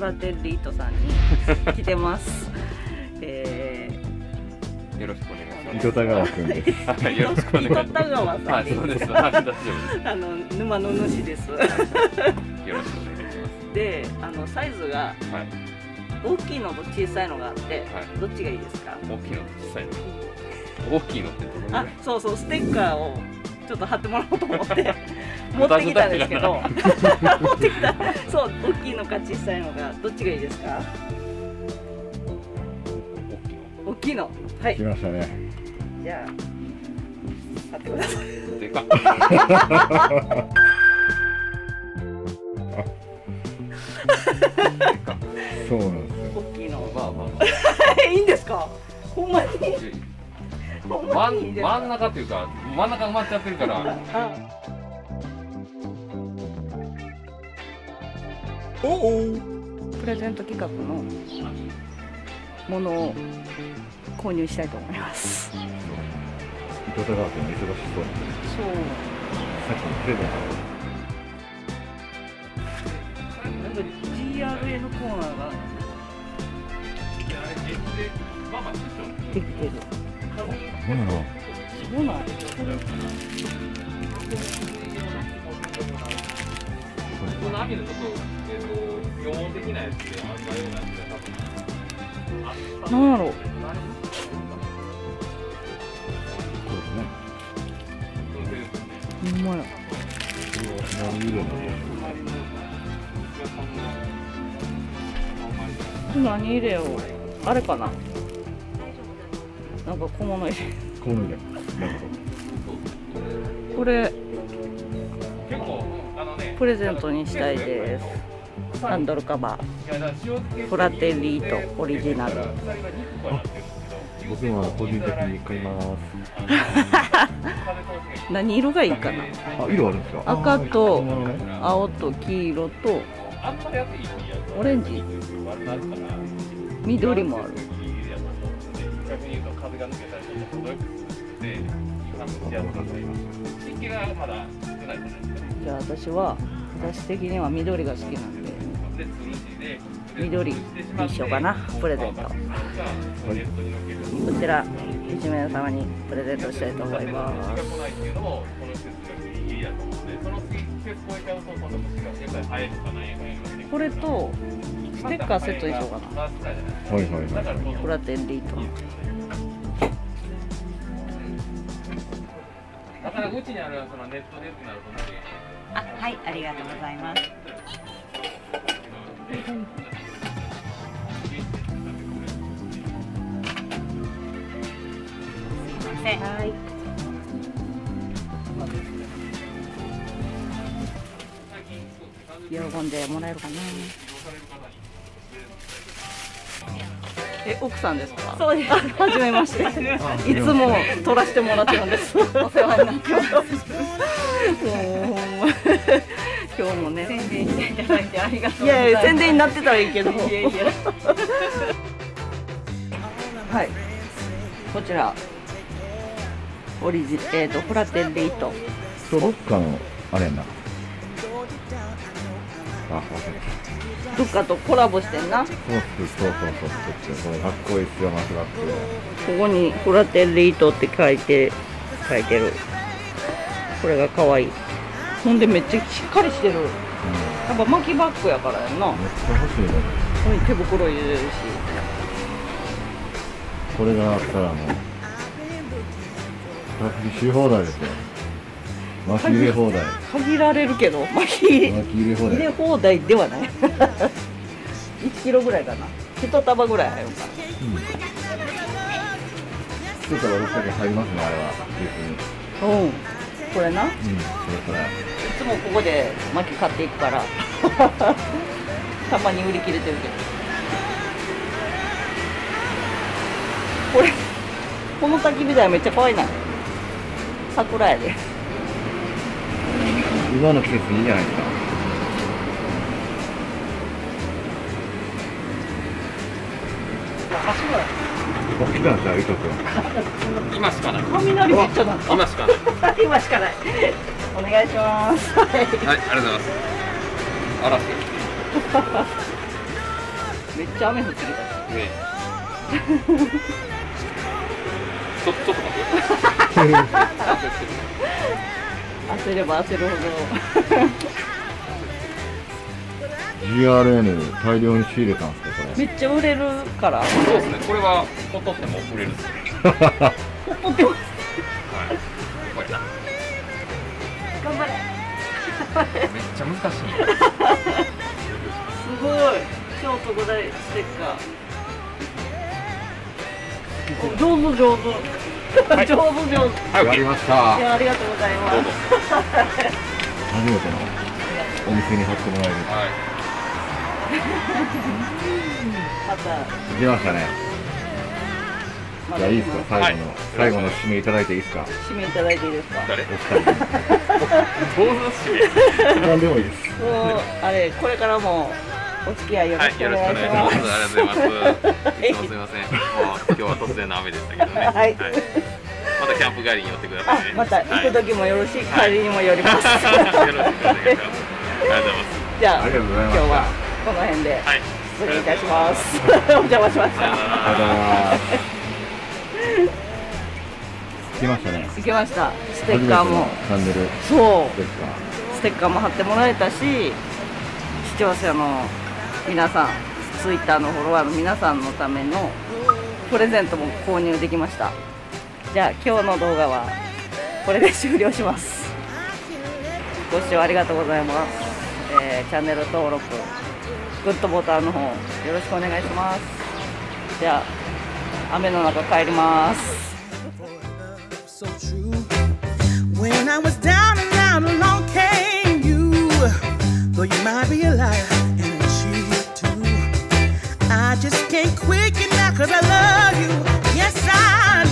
フラテリートさんに来てます。よろしくお願いします。糸田川君です。よろしくお願いします。糸田川さんです。そうです。沼の主です。よろしくお願いします。で、サイズが大きいのと小さいのがあって、どっちがいいですか？大きいのと小さいの。大きいのってどのぐらい？あ、そうそう、ステッカーをちょっと貼ってもらおうと思って持ってきたんですけど、持ってきた。そう、大きいのか小さいのがどっちがいいですか？大きいの。はい。来ましたね。じゃあ貼ってください。でかっ。そうなんですよ。大きいの。まあまあ。いいんですか？ほんまに。真ん中というか真ん中埋まっちゃってるから。おお。プレゼント企画のものを購入したいと思います。糸田川君も忙しそうなんで。そう。さっきのプレゼント。なんか GRA のコーナーができてる。なんだろう。そうなんですよ。この網のちょっと業務的なやつで販売をなってた。なんだろう。うまい。何入れよう。あれかな。なんか小物入れ。小物入れ。なるほど。これ。プレゼントにしたいです。ハンドルカバー、フラテリートオリジナル。僕は個人的に買います。何色がいいかな。あ、色あるんですか。赤と青と黄色とオレンジ、緑もある。じゃあ私的には緑が好きなんで。緑にしようかな、プレゼント。こちら1名様にプレゼントしたいと思います。これとステッカーセットにしようかな。はいはい。フラテンリート。だからうちにあるそのネットでってなるとね。あ、はい、ありがとうございます。はい。喜んでもらえるかな。奥さんですか。そうです。初めまして。いつも撮らせてもらってるんです。お世話になってます。もう今日もね。宣伝していただいてありがとうございます。いや宣伝になってたらいいけど。はい。こちら。オリジフラテンリート。どっかのあれやな。あ、わかった。どっかとコラボしてんな。そうそう。かっこいいですよ、マスラップ。ここにフラテンリートって書いてる。これが可愛い。ほんでめっちゃしっかりしてる。やっぱ巻きバッグやからやんな。めっちゃ欲しいね。これ手袋入れるし。これがあったらもう。巻きし放題ですよ。巻き入れ放題。限られるけど、巻き入れ放題ではない。1キロぐらいかな。1束ぐらい入るから。1束600入りますね、あれは。うん。これな。うん、これ。いつもここで巻き買っていくから。たまに売り切れてるけど。これ。この焚き火台めっちゃ可愛いな。桜やで。今の季節いいじゃないですか。今しかない。雷めっちゃ鳴った。今しかない。お願いします。はい、ありがとうございます。嵐。めっちゃ雨降ってるからねちょっと待って焦れば焦るほどGRN 大量に仕入れたんですかこれ。めっちゃ売れるから。そうですね、これはほっとっても売れるんですよほっとってます頑張れめっちゃ難しいすごい京都5大ステッカー上手上手、はい、上手上手、はい、やりました。いやありがとうございます初めてのお店に貼ってもらえる、はい、できましたね。じゃあいいですか最後の、はい、最後の締めいただいていいですか。締めいただいていいですか。誰お二人何でもいいです。あれこれからもお付き合いよろしくお願いします。ありがとうございます。いつもすみません。もう今日は突然の雨でしたけどね。はい。またキャンプ帰りに寄ってくださいね。また行く時もよろしい、帰りにも寄ります。よろしくお願いします。ありがとうございます。じゃあ今日はこの辺で失礼いたします。お邪魔しました。行きましたね。行きました。ステッカーも。そう。ステッカーも貼ってもらえたし、視聴者の皆さん、ツイッターのフォロワーの皆さんのためのプレゼントも購入できました。じゃあ今日の動画はこれで終了します。ご視聴ありがとうございます。チャンネル登録、グッドボタンの方よろしくお願いします。じゃあ雨の中帰ります。I just can't quicken that 'cause I love you. Yes, I.